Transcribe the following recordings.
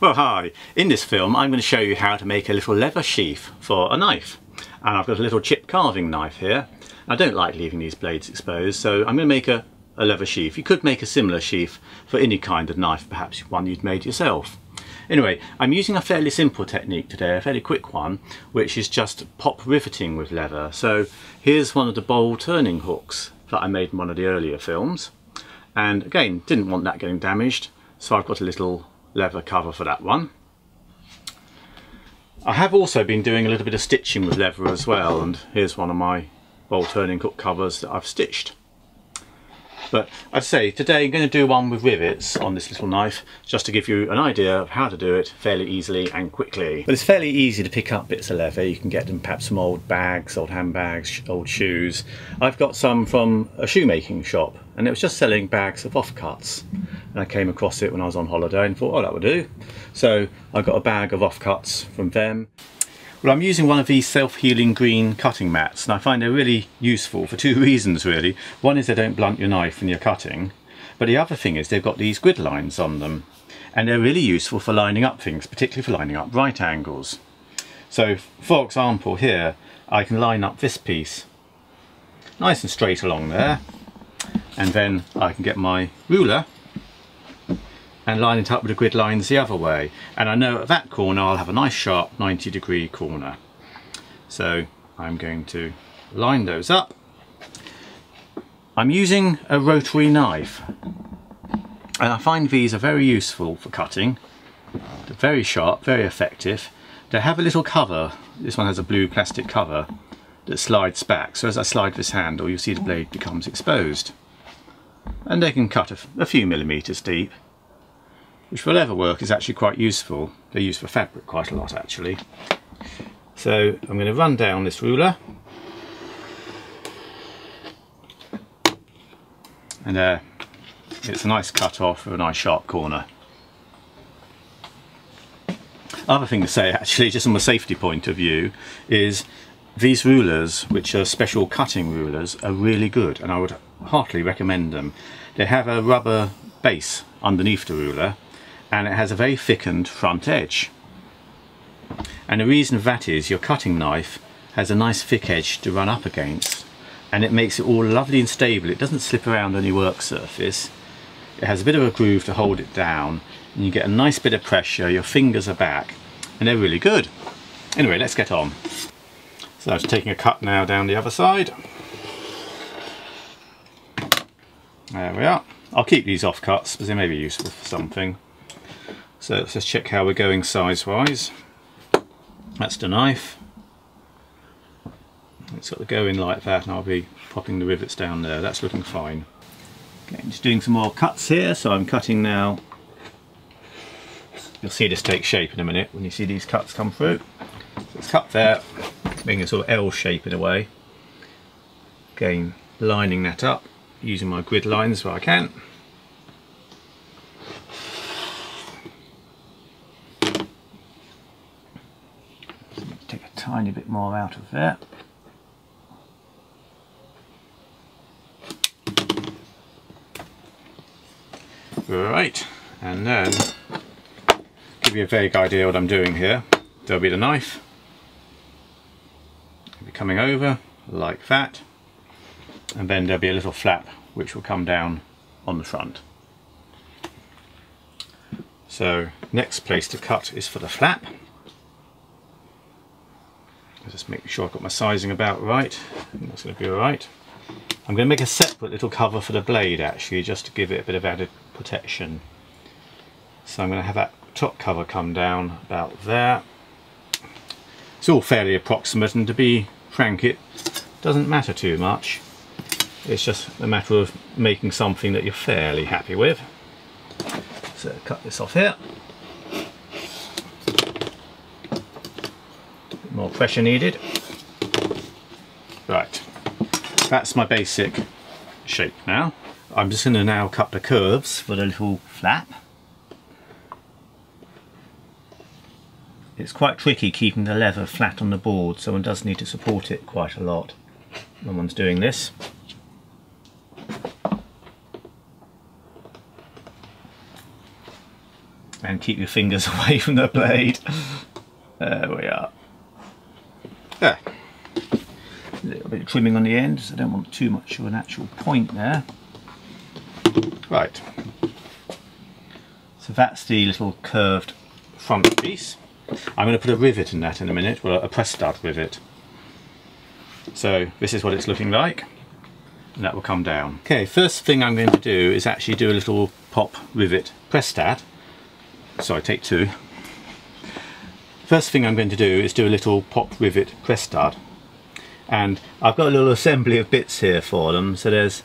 Well hi, in this film I'm going to show you how to make a little leather sheath for a knife, and I've got a little chip carving knife here. I don't like leaving these blades exposed, so I'm going to make a leather sheath. You could make a similar sheath for any kind of knife, perhaps one you'd made yourself. Anyway, I'm using a fairly simple technique today, a fairly quick one, which is just pop riveting with leather. So here's one of the bowl turning hooks that I made in one of the earlier films, and again didn't want that getting damaged, so I've got a little leather cover for that one. I have also been doing a little bit of stitching with leather as well, and here's one of my bowl turning hook covers that I've stitched. But I'd say today I'm going to do one with rivets on this little knife, just to give you an idea of how to do it fairly easily and quickly. But it's fairly easy to pick up bits of leather. You can get them perhaps from old bags, old handbags, old shoes. I've got some from a shoemaking shop, and it was just selling bags of offcuts, and I came across it when I was on holiday and thought, oh, that would do. So I got a bag of offcuts from them. Well, I'm using one of these self-healing green cutting mats, and I find they're really useful for two reasons really. One is they don't blunt your knife when you're cutting, but the other thing is they've got these grid lines on them, and they're really useful for lining up things, particularly for lining up right angles. So for example here, I can line up this piece nice and straight along there, and then I can get my ruler and line it up with the grid lines the other way, and I know at that corner I'll have a nice sharp 90-degree corner. So I'm going to line those up. I'm using a rotary knife, and I find these are very useful for cutting. They're very sharp, very effective. They have a little cover. This one has a blue plastic cover that slides back, so as I slide this handle you'll see the blade becomes exposed, and they can cut a few millimetres deep, which for leather work is actually quite useful. They're used for fabric quite a lot actually. So I'm going to run down this ruler, and it's a nice cut off with a nice sharp corner. Other thing to say actually, just from a safety point of view, is these rulers, which are special cutting rulers, are really good, and I would heartily recommend them. They have a rubber base underneath the ruler, and it has a very thickened front edge, and the reason for that is your cutting knife has a nice thick edge to run up against, and it makes it all lovely and stable. It doesn't slip around any work surface. It has a bit of a groove to hold it down, and you get a nice bit of pressure, your fingers are back, and they're really good. Anyway, let's get on. So I'm taking a cut now down the other side. There we are. I'll keep these off cuts because they may be useful for something. So let's just check how we're going size wise. That's the knife. It's got to go in like that, and I'll be popping the rivets down there. That's looking fine. Okay, I'm just doing some more cuts here. So I'm cutting now. You'll see this take shape in a minute when you see these cuts come through. So it's cut there, being a sort of L shape in a way. Again, lining that up, using my grid lines where I can. Take a tiny bit more out of there. Right, and then give you a vague idea what I'm doing here. There'll be the knife. It'll be coming over like that, and then there'll be a little flap which will come down on the front. So next place to cut is for the flap. I'll just make sure I've got my sizing about right. I think that's going to be all right. I'm going to make a separate little cover for the blade actually, just to give it a bit of added protection. So I'm going to have that top cover come down about there. It's all fairly approximate, and to be frank it doesn't matter too much. It's just a matter of making something that you're fairly happy with. So cut this off here. A bit more pressure needed. Right, that's my basic shape now. I'm just going to now cut the curves for the little flap. It's quite tricky keeping the leather flat on the board, so one does need to support it quite a lot when one's doing this. and keep your fingers away from the blade. There we are. There. A little bit of trimming on the end, so I don't want too much of an actual point there. Right. So that's the little curved front piece. I'm going to put a rivet in that in a minute, well, a press stud rivet. So this is what it's looking like, and that will come down. Okay, first thing I'm going to do is actually do a little pop rivet press stud. Sorry, take two. First thing I'm going to do is do a little pop rivet press stud. And I've got a little assembly of bits here for them. So there's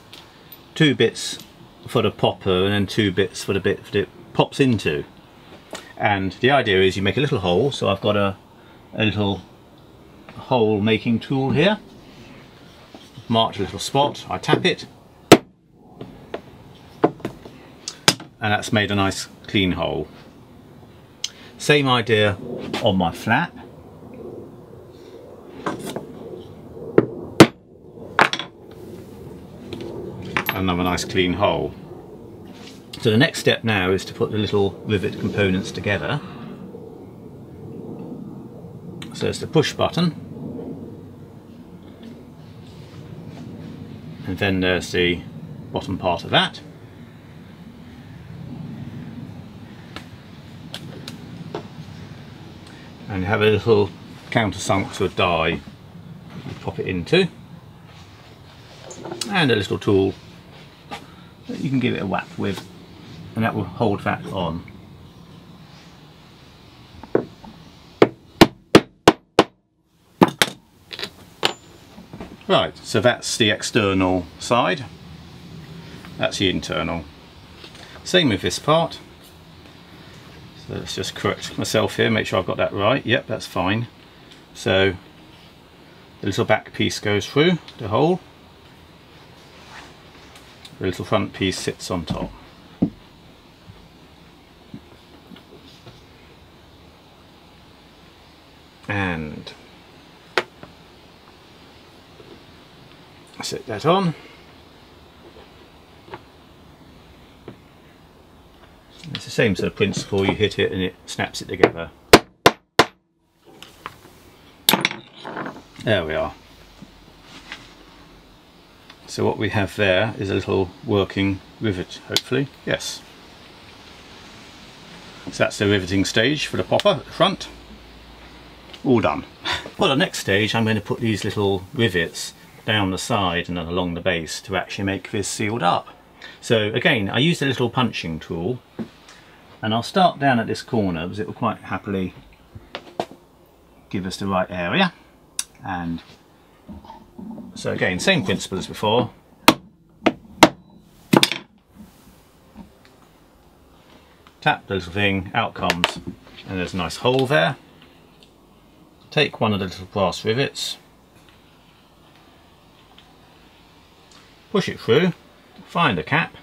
two bits for the popper and then two bits for the bit that it pops into. And the idea is you make a little hole. So I've got a little hole making tool here. Marked a little spot, I tap it. And that's made a nice clean hole. Same idea on my flap. Another nice clean hole. So the next step now is to put the little rivet components together. So it's the push button, and then there's the bottom part of that, and have a little countersunk to a die you pop it into, and a little tool that you can give it a whack with, and that will hold that on. Right, so that's the external side, that's the internal. Same with this part. So let's just correct myself here, make sure I've got that right. Yep, that's fine. So the little back piece goes through the hole. The little front piece sits on top. And sit that on. It's the same sort of principle, you hit it and it snaps it together. There we are. So what we have there is a little working rivet, hopefully. Yes. So that's the riveting stage for the popper at the front. All done. Well, the next stage, I'm going to put these little rivets down the side and then along the base to actually make this sealed up. So again, I use the little punching tool, and I'll start down at this corner because it will quite happily give us the right area. And so again, same principle as before. Tap the little thing, out comes, and there's a nice hole there. Take one of the little brass rivets, push it through, find the cap,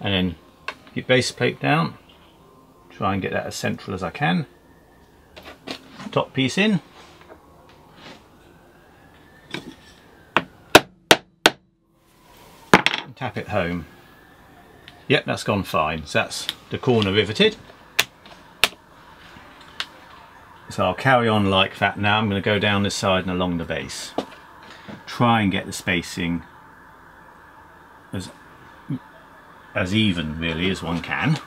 and then your base plate down, try and get that as central as I can. Top piece in, and tap it home. Yep, that's gone fine. So that's the corner riveted. So I'll carry on like that now. I'm going to go down this side and along the base. Try and get the spacing as even really as one can.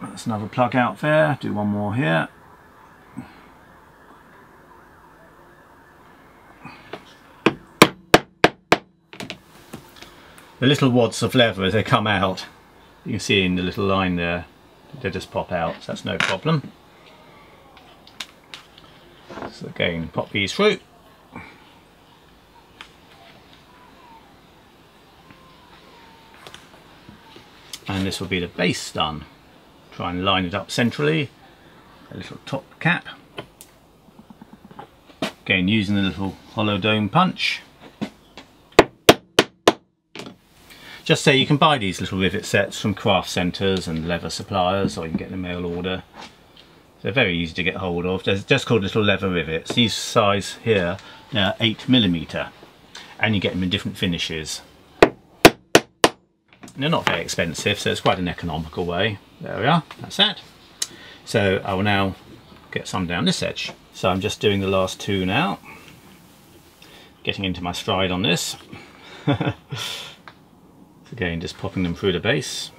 That's another plug out there, do one more here. The little wads of leather as they come out, you can see in the little line there, they just pop out, so that's no problem. So again, pop these through. And this will be the base done. Try and line it up centrally, a little top cap. Again, using the little hollow dome punch. Just say you can buy these little rivet sets from craft centres and leather suppliers, or you can get them mail order. They're very easy to get hold of. They're just called little leather rivets. These size here, they're 8mm. and you get them in different finishes. And they're not very expensive, so it's quite an economical way. There we are, that's that. So I will now get some down this edge. So I'm just doing the last two now. Getting into my stride on this. Again, just popping them through the base.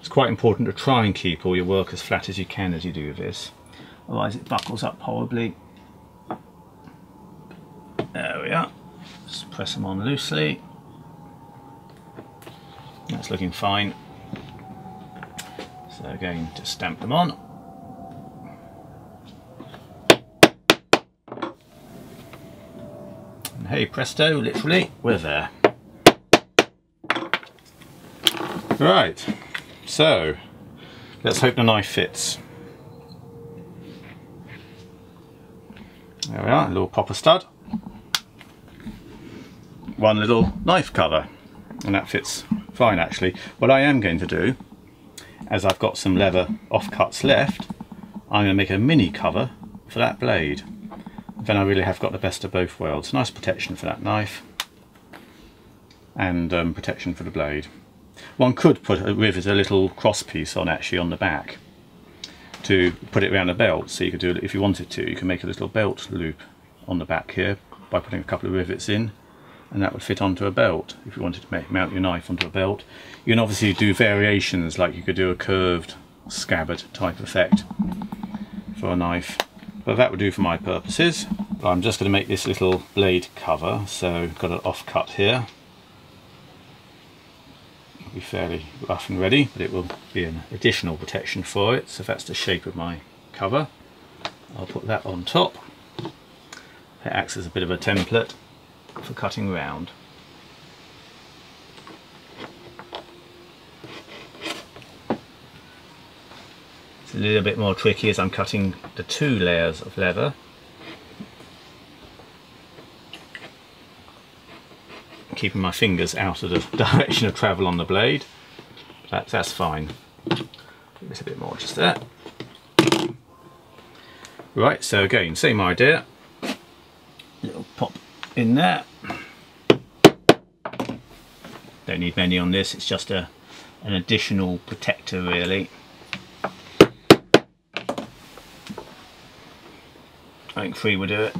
It's quite important to try and keep all your work as flat as you can as you do this. Otherwise it buckles up horribly. There we are. Just press them on loosely. That's looking fine. So again, just stamp them on. And hey presto, literally, we're there. Right, so let's hope the knife fits. There we are, a little popper stud. One little knife cover, and that fits fine actually. What I am going to do, as I've got some leather offcuts left, I'm going to make a mini cover for that blade. Then I really have got the best of both worlds. Nice protection for that knife, and protection for the blade. One could put a rivet, a little cross piece on actually on the back to put it around the belt, so you could do it if you wanted to. You can make a little belt loop on the back here by putting a couple of rivets in, and that would fit onto a belt if you wanted to mount your knife onto a belt. You can obviously do variations, like you could do a curved scabbard type effect for a knife, but that would do for my purposes. I'm just going to make this little blade cover, so I've got an off cut here. Be fairly rough and ready, but it will be an additional protection for it. So that's the shape of my cover. I'll put that on top. It acts as a bit of a template for cutting round. It's a little bit more tricky as I'm cutting the two layers of leather. Keeping my fingers out of the direction of travel on the blade. That's fine. Give this a bit more just there. Right, so again, same idea. Little pop in there. Don't need many on this, it's just an additional protector really. I think three will do it.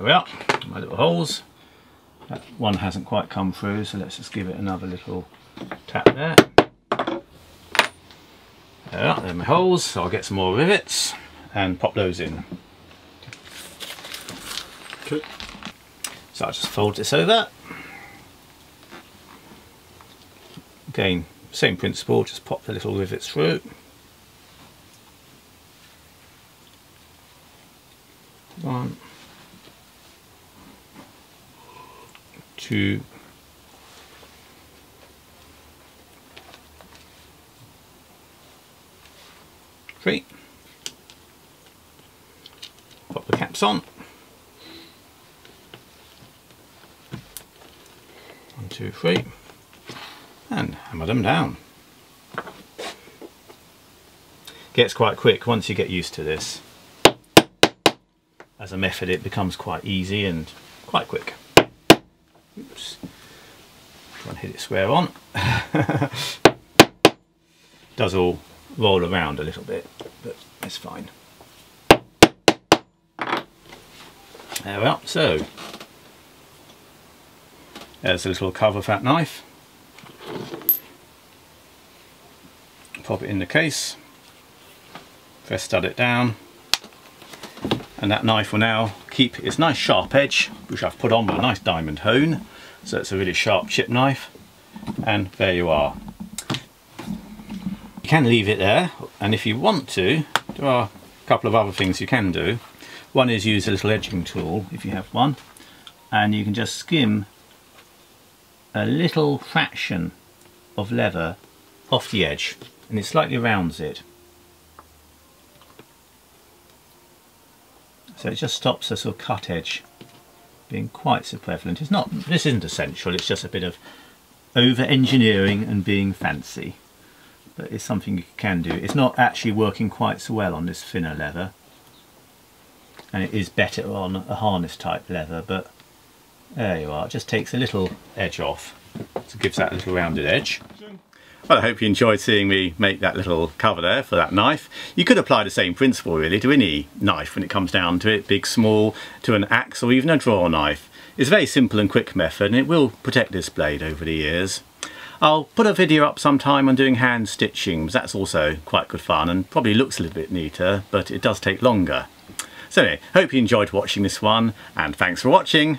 We are, my little holes. That one hasn't quite come through, so let's just give it another little tap there. There are my holes, so I'll get some more rivets and pop those in. Okay. So I'll just fold this over. Again, same principle, just pop the little rivets through. One. Two, three. Pop the caps on. One, two, three, and hammer them down. Gets quite quick once you get used to this. As a method, it becomes quite easy and quite quick. Oops, try and hit it square on. Does all roll around a little bit, but it's fine. There we are, so there's a little cover for that knife. Pop it in the case, press stud it down, and that knife will now keep its nice sharp edge, which I've put on with a nice diamond hone, so it's a really sharp chip knife. And there you are. You can leave it there, and if you want to, there are a couple of other things you can do. One is use a little edging tool if you have one, and you can just skim a little fraction of leather off the edge, and it slightly rounds it. So it just stops the sort of cut edge being quite so prevalent. It's not, this isn't essential, it's just a bit of over engineering and being fancy. but it's something you can do. It's not actually working quite so well on this thinner leather, and it is better on a harness type leather, but there you are, it just takes a little edge off, so it gives that little rounded edge. Well, I hope you enjoyed seeing me make that little cover there for that knife. You could apply the same principle really to any knife when it comes down to it, big, small, to an axe or even a draw knife. It's a very simple and quick method, and it will protect this blade over the years. I'll put a video up sometime on doing hand stitching, because that's also quite good fun and probably looks a little bit neater, but it does take longer. So anyway, hope you enjoyed watching this one, and thanks for watching.